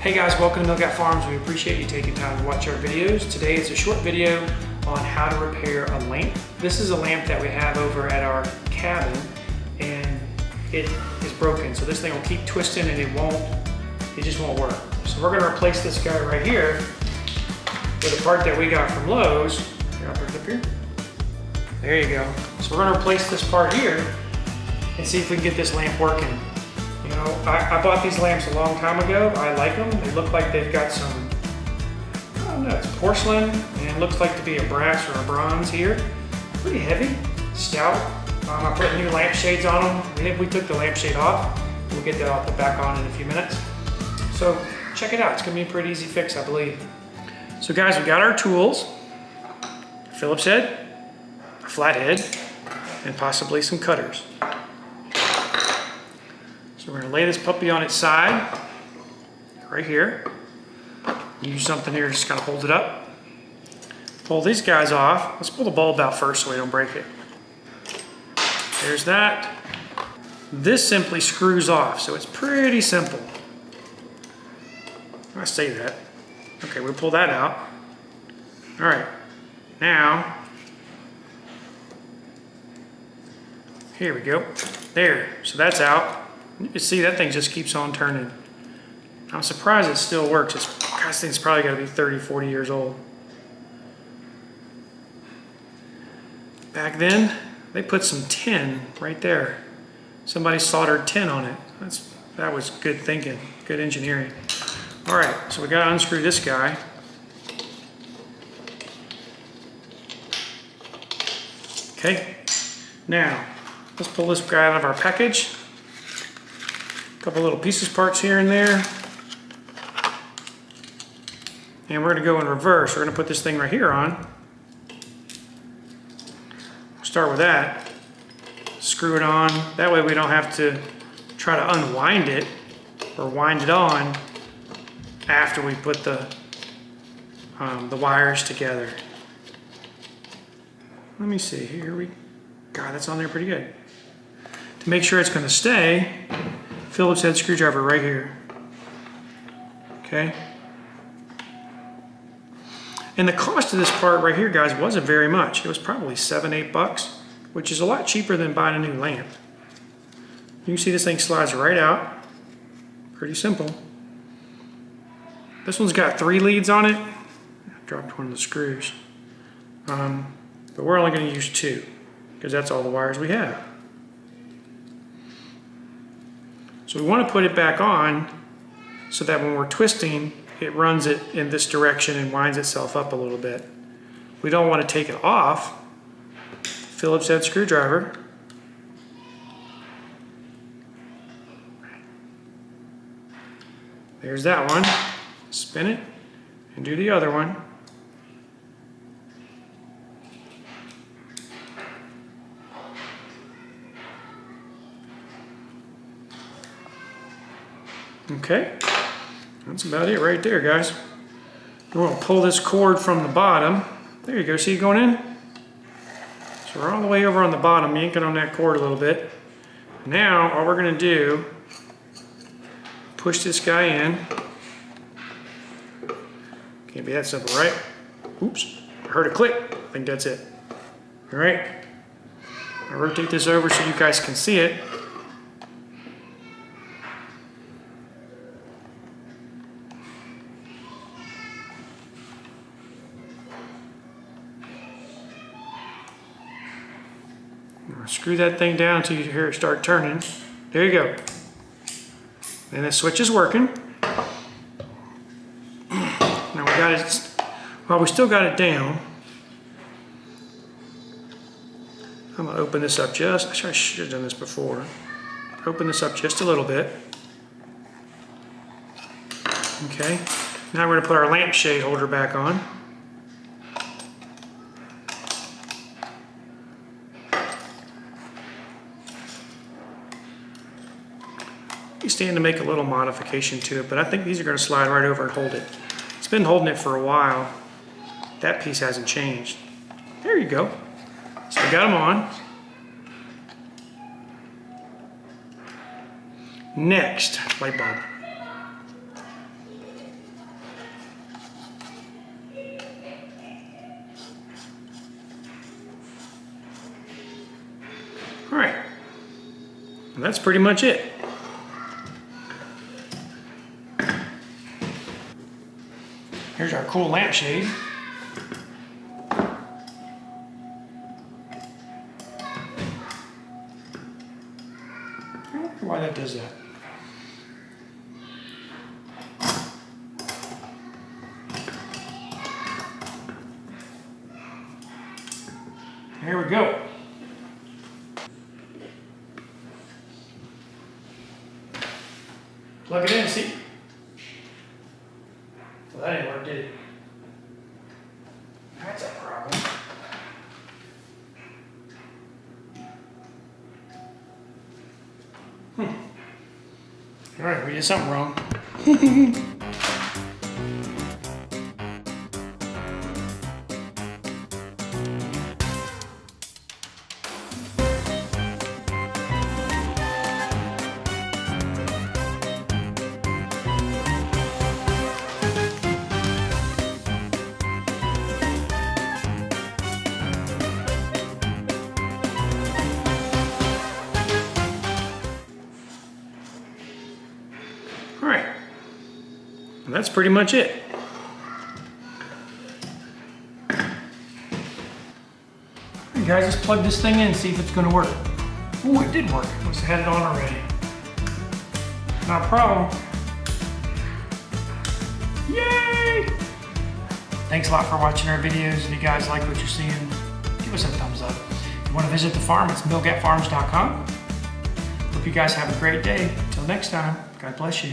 Hey guys, welcome to Mill Gap Farms. We appreciate you taking time to watch our videos. Today is a short video on how to repair a lamp. This is a lamp that we have over at our cabin and it is broken. So this thing will keep twisting and it just won't work. So we're gonna replace this guy right here with a part that we got from Lowe's. Here, I'll put it up here. There you go. So we're gonna replace this part here and see if we can get this lamp working. You know, I bought these lamps a long time ago. I like them. They look like they've got some, I don't know, it's porcelain, and it looks like to be a brass or a bronze here. Pretty heavy, stout. I put new lampshades on them. We took the lampshade off. We'll get that off back on in a few minutes. So check it out. It's going to be a pretty easy fix, I believe. So guys, we got our tools. Phillips head, a flathead, and possibly some cutters. So we're going to lay this puppy on its side, right here. Use something here, just kind of hold it up. Pull these guys off. Let's pull the bulb out first so we don't break it. There's that. This simply screws off, so it's pretty simple. I say that. Okay, we'll pull that out. All right, now, here we go. There, so that's out. You can see that thing just keeps on turning. I'm surprised it still works. God, this thing's probably got to be 30, 40 years old. Back then, they put some tin right there. Somebody soldered tin on it. That was good thinking, good engineering. All right, so we got to unscrew this guy. Okay, now let's pull this guy out of our package. Couple little pieces, parts here and there. And we're gonna go in reverse. We're gonna put this thing right here on. Start with that. Screw it on. That way we don't have to try to unwind it or wind it on after we put the wires together. Let me see, here we, God, that's on there pretty good. To make sure it's gonna stay, Phillips head screwdriver right here. Okay. And the cost of this part right here, guys, wasn't very much. It was probably $7, $8, which is a lot cheaper than buying a new lamp. You can see this thing slides right out. Pretty simple. This one's got 3 leads on it. I dropped one of the screws. But we're only going to use 2 because that's all the wires we have. So we want to put it back on so that when we're twisting, it runs it in this direction and winds itself up a little bit. We don't want to take it off. Phillips head screwdriver. There's that one. Spin it and do the other one. Okay, that's about it right there, guys. We're going to pull this cord from the bottom. There you go, see it going in? So we're all the way over on the bottom, yanking on that cord a little bit. Now, all we're going to do, push this guy in. Can't be that simple, right? Oops, I heard a click. I think that's it. All right, I'll rotate this over so you guys can see it. Screw that thing down until you hear it start turning. There you go. And the switch is working. Now we got it, well, we still got it down. I'm gonna open this up just, I should have done this before. Open this up just a little bit. Okay, now we're gonna put our lampshade holder back on. Stand to make a little modification to it, but I think these are going to slide right over and hold it. It's been holding it for a while. That piece hasn't changed. There you go. So we got them on. Next, light bulb. And that's pretty much it. Here's our cool lampshade. I wonder why that does that. Here we go. Plug it in and see. Well, that didn't work, did it? That's a problem. All right, we did something wrong. And that's pretty much it. Hey guys, let's plug this thing in and see if it's gonna work. Oh, it did work. Must have had it on already. Not a problem. Yay! Thanks a lot for watching our videos. If you guys like what you're seeing, give us a thumbs up. If you wanna visit the farm, it's millgapfarms.com. Hope you guys have a great day. Until next time, God bless you.